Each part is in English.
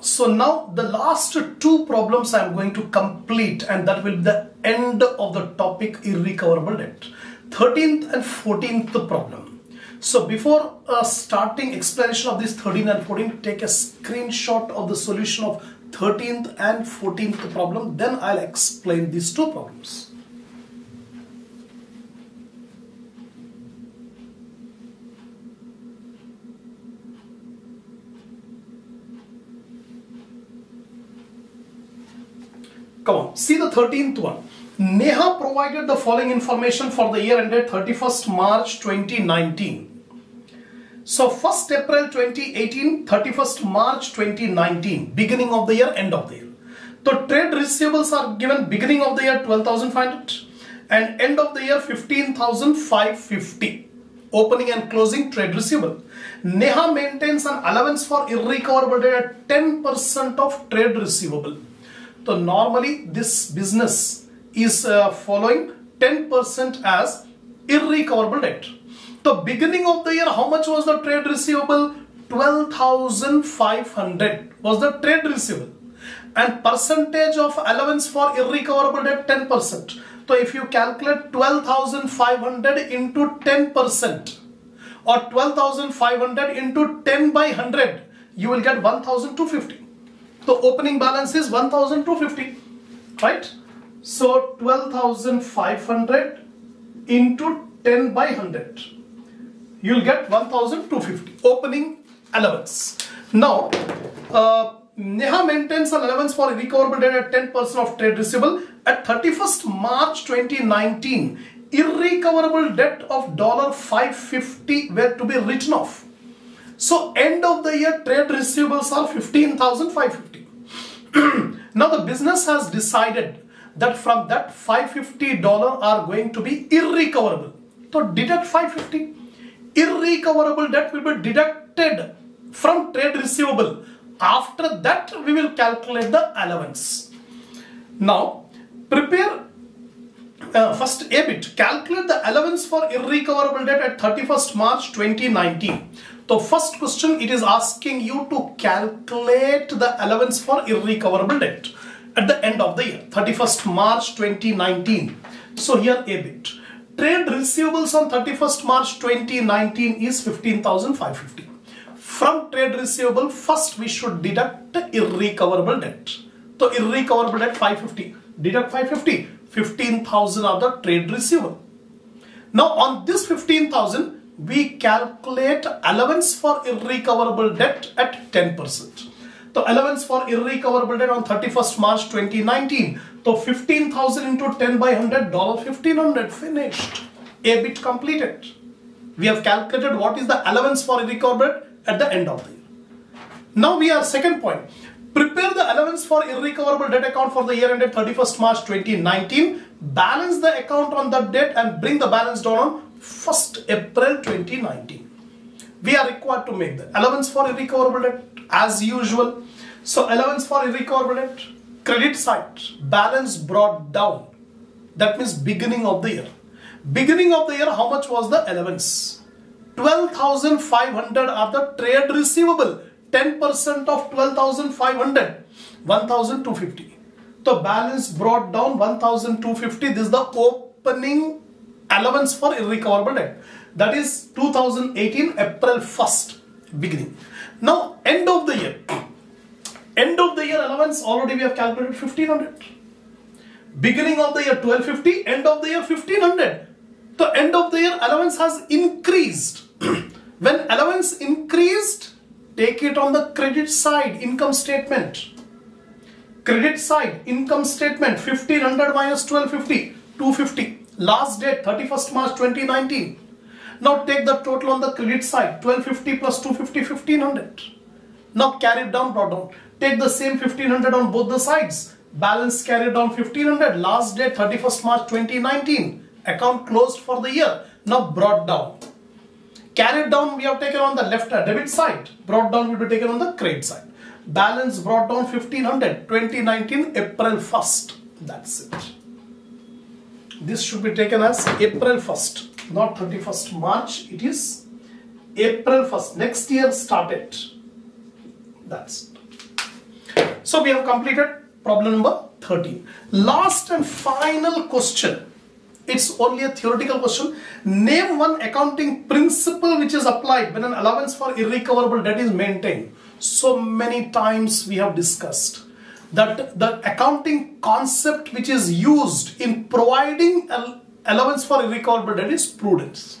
So now the last two problems I am going to complete, and that will be the end of the topic irrecoverable debt. 13th and 14th problem. So before starting explanation of these 13 and 14, take a screenshot of the solution of 13th and 14th problem, then I'll explain these two problems. Come on, see the 13th one. Neha provided the following information for the year ended 31st March 2019. So 1st April 2018, 31st March 2019, beginning of the year, end of the year. So trade receivables are given beginning of the year 12,500 and end of the year 15,550. Opening and closing trade receivable. Neha maintains an allowance for irrecoverable debt at 10% of trade receivable. So normally this business is following 10% as irrecoverable debt. So beginning of the year, how much was the trade receivable? 12,500 was the trade receivable. And percentage of allowance for irrecoverable debt 10%. So if you calculate 12,500 into 10% or 12,500 into 10 by 100, you will get 1,250. The opening balance is 1,250, right? So 12,500 into 10 by 100, you'll get 1,250 opening allowance. Now, Neha maintains an allowance for irrecoverable debt at 10% of trade receivable. At 31st March 2019, irrecoverable debt of $550 were to be written off. So end of the year trade receivables are 15,550. Now the business has decided that from that $550 are going to be irrecoverable. So deduct 550. Irrecoverable debt will be deducted from trade receivable. After that we will calculate the allowance. Now prepare first EBIT. Calculate the allowance for irrecoverable debt at 31st March 2019. So first question, it is asking you to calculate the allowance for irrecoverable debt at the end of the year, 31st March 2019. So here EBIT. Trade receivables on 31st March 2019 is 15,550. From trade receivable, first we should deduct irrecoverable debt. So irrecoverable debt 550. Deduct 550. 15,000 are the trade receivable. Now on this 15,000, we calculate allowance for irrecoverable debt at 10%. The allowance for irrecoverable debt on 31st March 2019. So 15,000 into 10 by 100, $1,500, finished. EBIT completed. We have calculated what is the allowance for irrecoverable debt at the end of the year. Now we are second point. Prepare the allowance for irrecoverable debt account for the year ended 31st March 2019. Balance the account on that debt and bring the balance down on 1st April 2019. We are required to make the allowance for irrecoverable debt as usual. So allowance for irrecoverable debt, credit side, balance brought down. That means beginning of the year. Beginning of the year, how much was the allowance? 12,500 are the trade receivable. 10% of 12,500, 1,250. So balance brought down 1,250. This is the opening allowance for irrecoverable debt. That is 2018 April 1st beginning. Now end of the year. End of the year allowance already we have calculated 1,500. Beginning of the year 1,250, end of the year 1,500. So end of the year allowance has increased. When allowance increased, take it on the credit side income statement. Credit side income statement 1,500 minus 1,250, 250. Last date 31st March 2019. Now take the total on the credit side, 1250 plus 250, 1500. Now carry it down, brought down. Take the same 1500 on both the sides. Balance carried down 1500. Last date 31st March 2019. Account closed for the year. Now brought down. Carried down we have taken on the left debit side. Brought down will be taken on the credit side. Balance brought down 1500. 2019 April 1st. That's it. This should be taken as April 1st, not 31st March. It is April 1st. Next year started. That's it. So we have completed problem number 13. Last and final question. It's only a theoretical question. Name one accounting principle which is applied when an allowance for irrecoverable debt is maintained. So many times we have discussed that the accounting concept which is used in providing allowance for irrecoverable debt is prudence.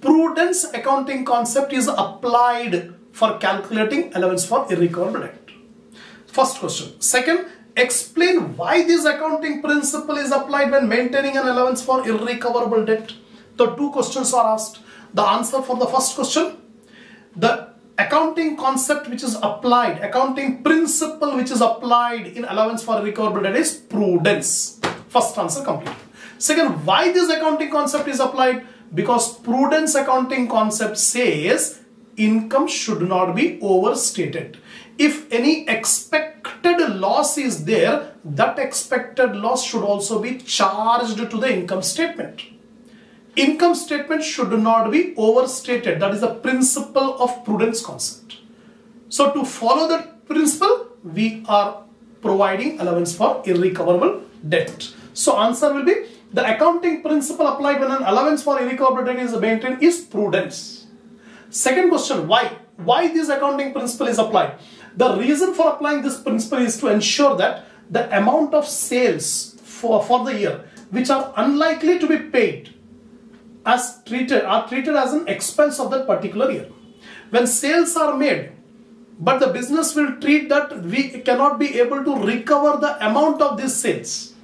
Prudence accounting concept is applied for calculating allowance for irrecoverable debt. First question. Second, explain why this accounting principle is applied when maintaining an allowance for irrecoverable debt. The two questions are asked. The answer for the first question, the accounting concept which is applied, accounting principle which is applied in allowance for irrecoverable debt is prudence. First answer complete. Second, why this accounting concept is applied? Because prudence accounting concept says income should not be overstated. If any expected loss is there, that expected loss should also be charged to the income statement. Income statement should not be overstated. That is the principle of prudence concept. So to follow that principle, we are providing allowance for irrecoverable debt. So answer will be, the accounting principle applied when an allowance for irrecoverable debt is maintained is prudence. Second question, why? Why this accounting principle is applied? The reason for applying this principle is to ensure that the amount of sales for the year which are unlikely to be paid are treated as an expense of that particular year. When sales are made, but the business will treat that we cannot be able to recover the amount of these sales.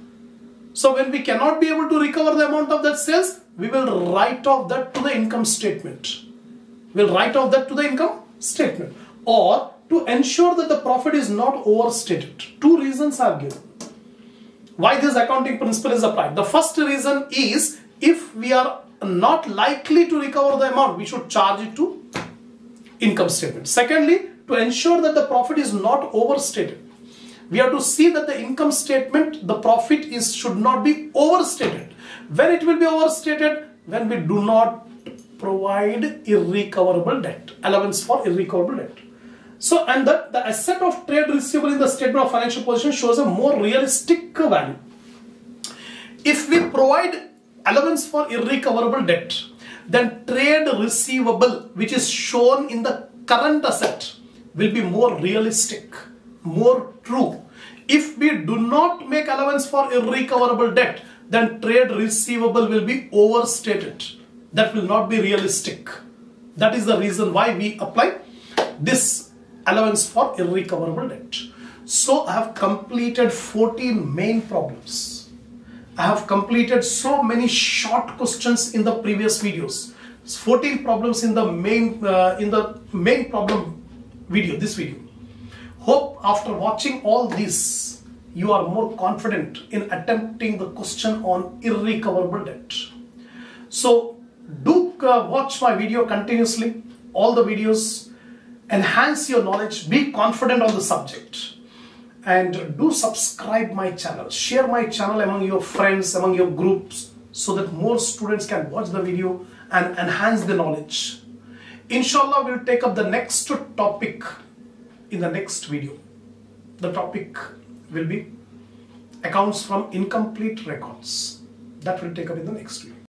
So when we cannot be able to recover the amount of that sales, we will write off that to the income statement. We'll write off that to the income statement. Or to ensure that the profit is not overstated. Two reasons are given why this accounting principle is applied. The first reason is, if we are not likely to recover the amount, we should charge it to income statement. Secondly, to ensure that the profit is not overstated. We have to see that the income statement, the profit should not be overstated. When it will be overstated? When we do not provide irrecoverable debt, allowance for irrecoverable debt. So, and that the asset of trade receivable in the statement of financial position shows a more realistic value. If we provide allowance for irrecoverable debt, then trade receivable, which is shown in the current asset, will be more realistic, more true. If we do not make allowance for irrecoverable debt, then trade receivable will be overstated. That will not be realistic. That is the reason why we apply this allowance for irrecoverable debt. So I have completed 14 main problems. I have completed so many short questions in the previous videos. It's 14 problems in the main problem video, this video. Hope after watching all this, you are more confident in attempting the question on irrecoverable debt. So do watch my video continuously, all the videos, enhance your knowledge, be confident on the subject, and do subscribe my channel, share my channel among your friends, among your groups, so that more students can watch the video and enhance the knowledge. Inshallah, we'll take up the next topic in the next video. The topic will be accounts from incomplete records. That will take up in the next video.